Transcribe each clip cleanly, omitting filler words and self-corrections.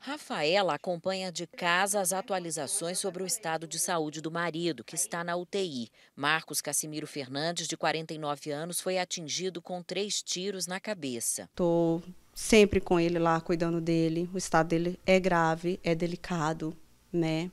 Rafaela acompanha de casa as atualizações sobre o estado de saúde do marido, que está na UTI. Marcos Casimiro Fernandes, de 49 anos, foi atingido com 3 tiros na cabeça. Estou sempre com ele lá, cuidando dele. O estado dele é grave, é delicado, né?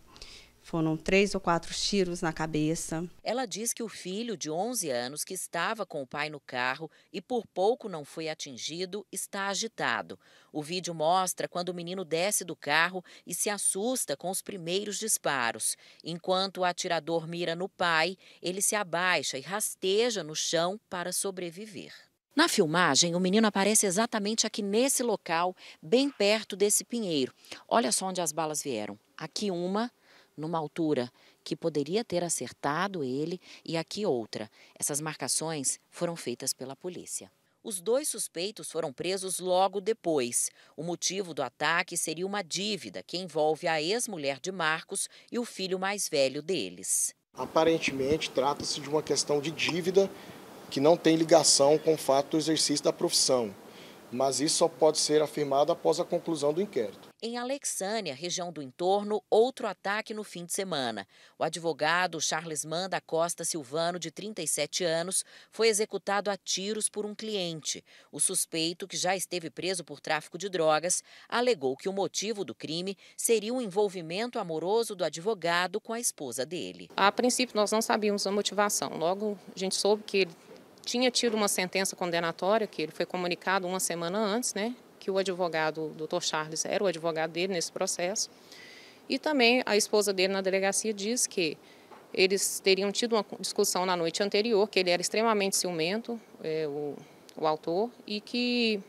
Foram 3 ou 4 tiros na cabeça. Ela diz que o filho de 11 anos, que estava com o pai no carro e por pouco não foi atingido, está agitado. O vídeo mostra quando o menino desce do carro e se assusta com os primeiros disparos. Enquanto o atirador mira no pai, ele se abaixa e rasteja no chão para sobreviver. Na filmagem, o menino aparece exatamente aqui nesse local, bem perto desse pinheiro. Olha só onde as balas vieram. Aqui uma, numa altura que poderia ter acertado ele, e aqui outra. Essas marcações foram feitas pela polícia. Os 2 suspeitos foram presos logo depois. O motivo do ataque seria uma dívida que envolve a ex-mulher de Marcos e o filho mais velho deles. Aparentemente, trata-se de uma questão de dívida que não tem ligação com o fato do exercício da profissão. Mas isso só pode ser afirmado após a conclusão do inquérito. Em Alexânia, região do entorno, outro ataque no fim de semana. O advogado Charles Manda Costa Silvano, de 37 anos, foi executado a tiros por um cliente. O suspeito, que já esteve preso por tráfico de drogas, alegou que o motivo do crime seria o envolvimento amoroso do advogado com a esposa dele. A princípio, nós não sabíamos a motivação. Logo, a gente soube que ele tinha tido uma sentença condenatória, que ele foi comunicado uma semana antes, né? Que o advogado, o doutor Charles, era o advogado dele nesse processo. E também a esposa dele na delegacia diz que eles teriam tido uma discussão na noite anterior, que ele era extremamente ciumento, o autor, e que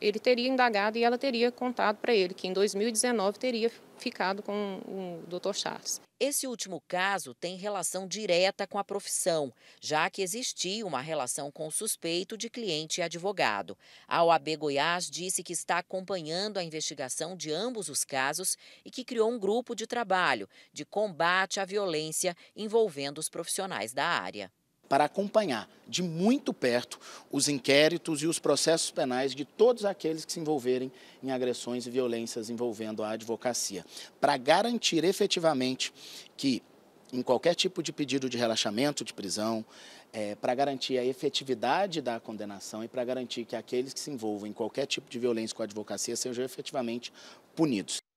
ele teria indagado e ela teria contado para ele que em 2019 teria ficado com o doutor Charles. Esse último caso tem relação direta com a profissão, já que existia uma relação com o suspeito de cliente e advogado. A OAB Goiás disse que está acompanhando a investigação de ambos os casos e que criou um grupo de trabalho de combate à violência envolvendo os profissionais da área. Para acompanhar de muito perto os inquéritos e os processos penais de todos aqueles que se envolverem em agressões e violências envolvendo a advocacia, para garantir efetivamente que, em qualquer tipo de pedido de relaxamento de prisão, para garantir a efetividade da condenação e para garantir que aqueles que se envolvem em qualquer tipo de violência com a advocacia sejam efetivamente punidos.